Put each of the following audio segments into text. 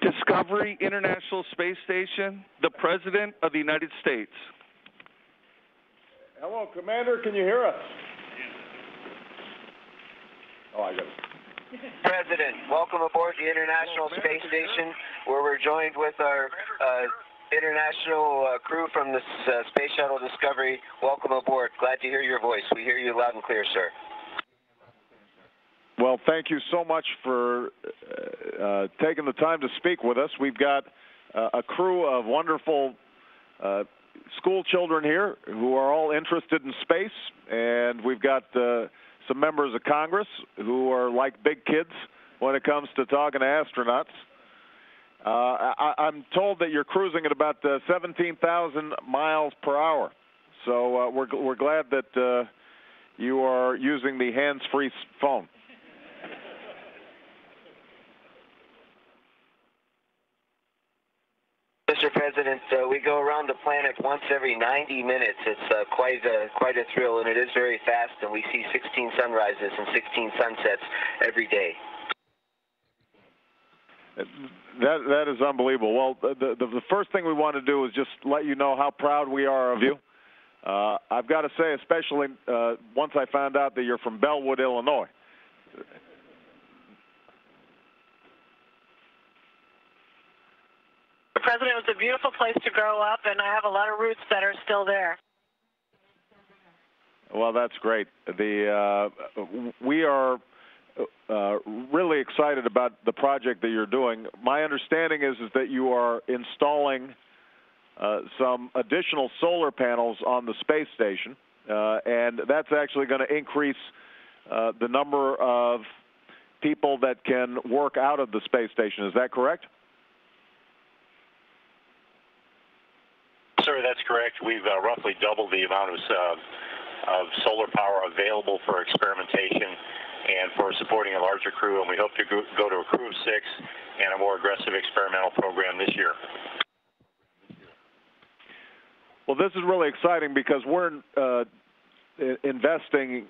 Discovery, International Space Station, the President of the United States. Hello, Commander, can you hear us? Oh, I got it. President, welcome aboard the International Space Station, where we're joined with our international crew from the Space Shuttle Discovery. Welcome aboard. Glad to hear your voice. We hear you loud and clear, sir. Well, thank you so much for taking the time to speak with us. We've got a crew of wonderful school children here who are all interested in space, and we've got some members of Congress who are like big kids when it comes to talking to astronauts. I'm told that you're cruising at about 17,000 miles per hour, so we're glad that you are using the hands-free phone. Mr. President, we go around the planet once every 90 minutes. It's quite a thrill, and it is very fast, and we see 16 sunrises and 16 sunsets every day. That is unbelievable. Well, the first thing we want to do is just let you know how proud we are of you. I've got to say, especially once I found out that you're from Bellwood, Illinois. President, it was a beautiful place to grow up, and I have a lot of roots that are still there. Well, that's great. We are really excited about the project that you're doing. My understanding is that you are installing some additional solar panels on the space station, and that's actually going to increase the number of people that can work out of the space station. Is that correct? Sir, that's correct. We've roughly doubled the amount of solar power available for experimentation and for supporting a larger crew, and we hope to go to a crew of 6 and a more aggressive experimental program this year. Well, this is really exciting because we're investing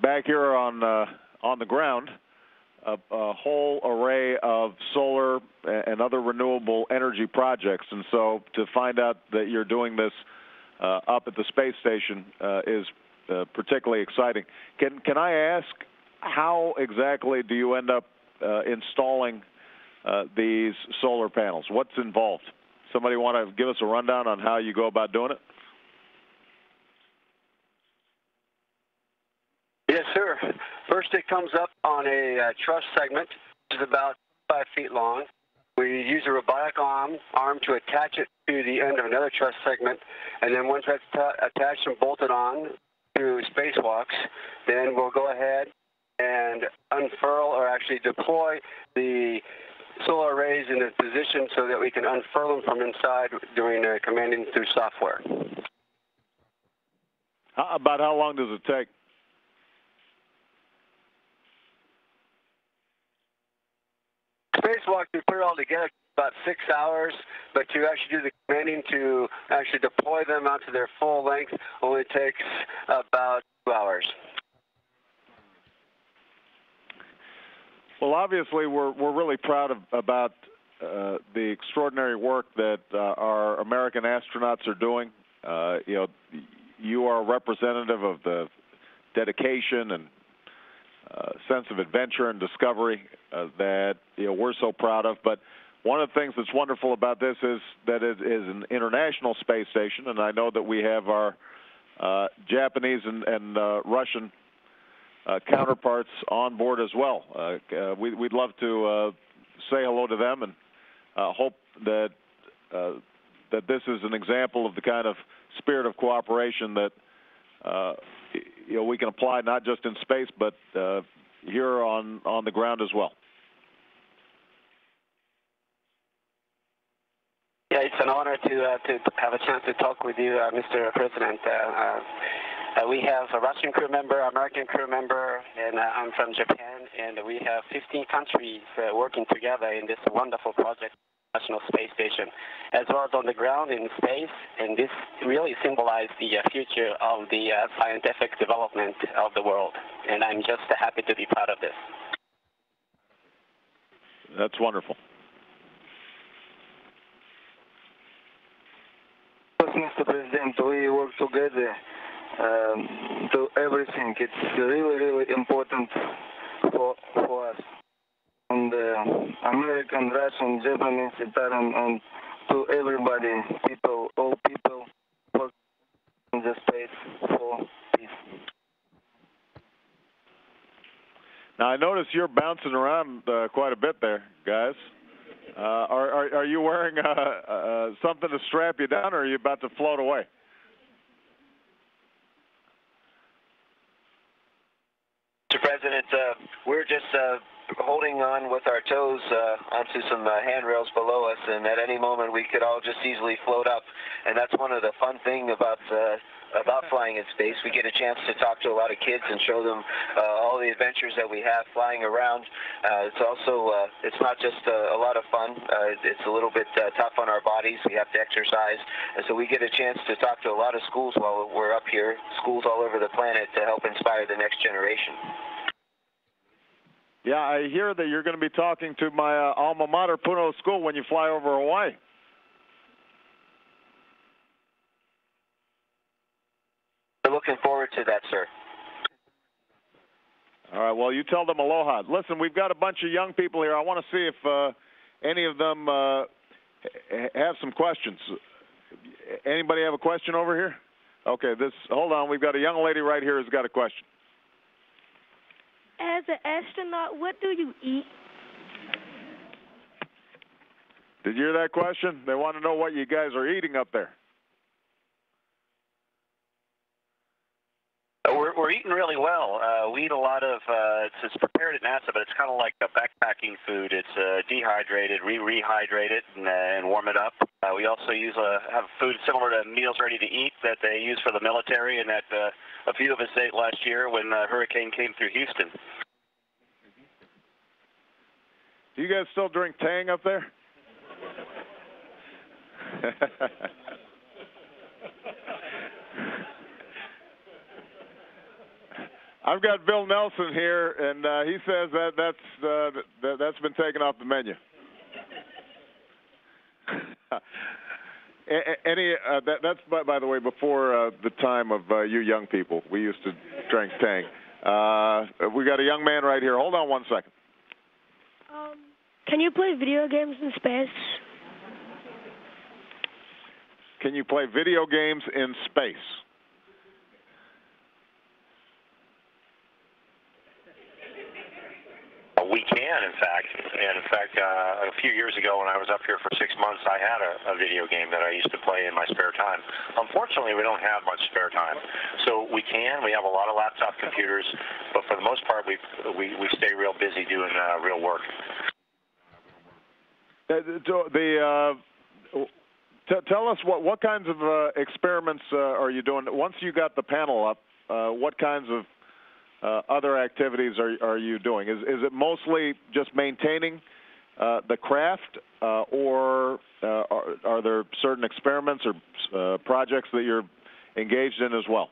back here on the ground a whole array of solar and other renewable energy projects, and so to find out that you're doing this up at the space station is particularly exciting. Can I ask, how exactly do you end up installing these solar panels? What's involved? Somebody want to give us a rundown on how you go about doing it? Yes, sir. First, it comes up on a truss segment, which is about 5 feet long. We use a robotic arm to attach it to the end of another truss segment, and then once that's attached and bolted on through spacewalks, then we'll go ahead and unfurl, or actually deploy the solar arrays in a position so that we can unfurl them from inside doing commanding through software. About how long does it take? Spacewalk, we put it all together about 6 hours, but to actually do the commanding, to actually deploy them out to their full length, only takes about 2 hours. Well, obviously, we're really proud about the extraordinary work that our American astronauts are doing. You know, you are representative of the dedication and sense of adventure and discovery that we're so proud of. But one of the things that's wonderful about this is that it is an international space station, and I know that we have our Japanese and Russian counterparts on board as well. We'd love to say hello to them and hope that that this is an example of the kind of spirit of cooperation that we can apply not just in space, but here on the ground as well. Yeah, it's an honor to have a chance to talk with you, Mr. President. We have a Russian crew member, American crew member, and I'm from Japan, and we have 15 countries working together in this wonderful project, International Space Station, as well as on the ground in space, and this really symbolizes the future of the scientific development of the world, and I'm just happy to be part of this. That's wonderful. Mr. President, we work together to everything. It's really, really important for us. And American, Russian, Japanese, Italian, and to everybody, people, all people work in the space for peace. Now, I notice you're bouncing around quite a bit there, guys. Are you wearing something to strap you down, or are you about to float away? Mr. President, we're just holding on with our toes onto some handrails below us, and at any moment we could all just easily float up. And that's one of the fun things about flying in space. We get a chance to talk to a lot of kids and show them all the adventures that we have flying around. It's also, it's not just a lot of fun. It's a little bit tough on our bodies. We have to exercise. And so we get a chance to talk to a lot of schools while we're up here, schools all over the planet, to help inspire the next generation. Yeah, I hear that you're going to be talking to my alma mater, Puno School, when you fly over Hawaii. Looking forward to that, sir. All right. Well, you tell them aloha. Listen, we've got a bunch of young people here. I want to see if any of them have some questions. Anybody have a question over here? Okay. Hold on. We've got a young lady right here who's got a question. As an astronaut, what do you eat? Did you hear that question? They want to know what you guys are eating up there. We're eating really well. We eat a lot of, it's prepared at NASA, but it's kind of like a backpacking food. It's dehydrated, rehydrate it, and warm it up. We also use have food similar to Meals Ready to Eat that they use for the military, and that a few of us ate last year when hurricane came through Houston. Do you guys still drink Tang up there? I've got Bill Nelson here, and he says that that's been taken off the menu. Any that's by the way before the time of you young people. We used to drink Tang. We got a young man right here. Hold on one second. Can you play video games in space? Can you play video games in space? We can, in fact. And in fact, a few years ago when I was up here for 6 months, I had a video game that I used to play in my spare time. Unfortunately, we don't have much spare time. So we can. We have a lot of laptop computers. But for the most part, we stay real busy doing real work. Tell us what kinds of experiments are you doing? Once you got the panel up, what kinds of other activities are you doing? Is it mostly just maintaining the craft, or are there certain experiments or projects that you're engaged in as well?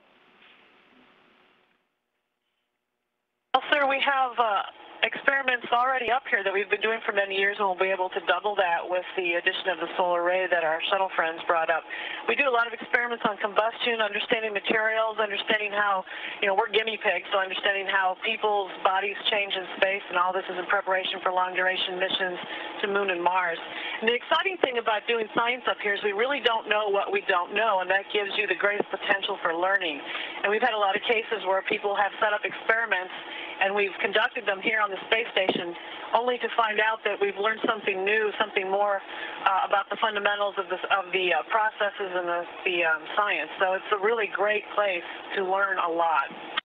Well, sir, we have experiments already up here that we've been doing for many years, and we'll be able to double that with the addition of the solar array that our shuttle friends brought up. We do a lot of experiments on combustion, understanding materials, understanding how, you know, we're guinea pigs, so understanding how people's bodies change in space, and all this is in preparation for long-duration missions to Moon and Mars. And the exciting thing about doing science up here is we really don't know what we don't know, and that gives you the greatest potential for learning. And we've had a lot of cases where people have set up experiments, and we've conducted them here on the space station, only to find out that we've learned something new, something more about the fundamentals of the processes and the science. So it's a really great place to learn a lot.